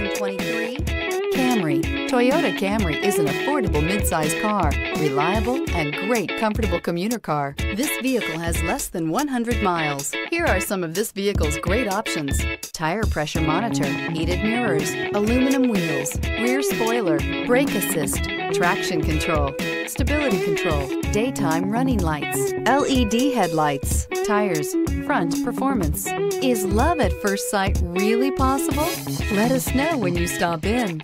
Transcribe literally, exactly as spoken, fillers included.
two thousand twenty-three Camry. Toyota Camry is an affordable mid-size car, reliable and great comfortable commuter car. This vehicle has less than one hundred miles. Here are some of this vehicle's great options: tire pressure monitor, heated mirrors, aluminum wheels, rear spoiler, brake assist, traction control, stability control, daytime running lights, L E D headlights, tires, front performance. Is love at first sight really possible? Let us know when you stop in.